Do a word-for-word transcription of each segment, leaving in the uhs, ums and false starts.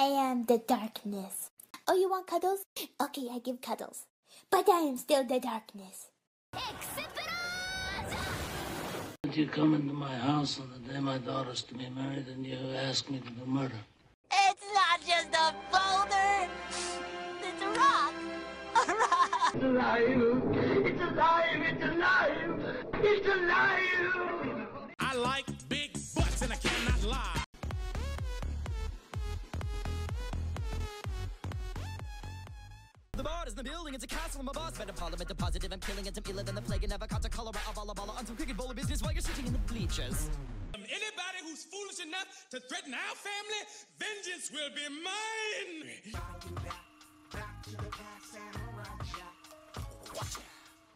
I am the darkness. Oh, you want cuddles? Okay, I give cuddles. But I am still the darkness. Did you come into my house on the day my daughter's to be married and you asked me to do murder? It's not just a boulder. It's a rock. A rock. It's alive. It's alive. It's alive. It's alive. I like big butts and I cannot lie. The bar is the building, it's a castle, I'm a boss. Better parliament, the positive, I'm killing it, I'm iller than the plague. And never caught a cholera of all of on some cricket bowler business while you're sitting in the bleachers. Anybody who's foolish enough to threaten our family, vengeance will be mine!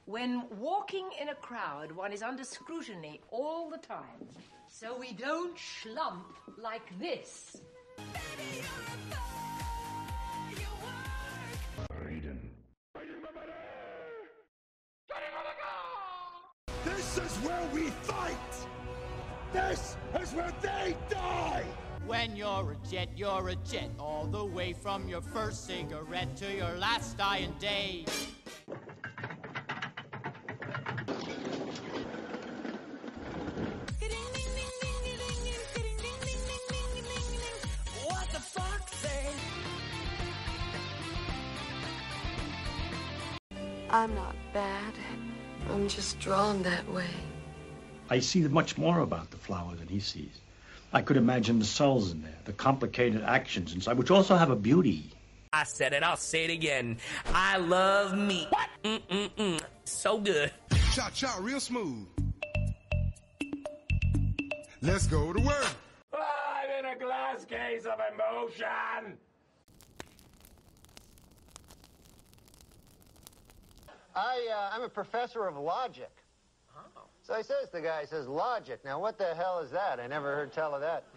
When walking in a crowd, one is under scrutiny all the time. So we don't schlump like this. Baby, you're a this is where we fight! This is where they die! When you're a jet, you're a jet. All the way from your first cigarette to your last dying day. I'm not bad. I'm just drawn that way. I see much more about the flower than he sees. I could imagine the cells in there, the complicated actions inside, which also have a beauty. I said it, I'll say it again. I love meat. What? Mm-mm-mm. So good. Cha-cha, real smooth. Let's go to work. Oh, I'm in a glass case of emotion. I, uh, I'm a professor of logic. Oh. So I says to the guy, I says, logic. Now, what the hell is that? I never heard tell of that.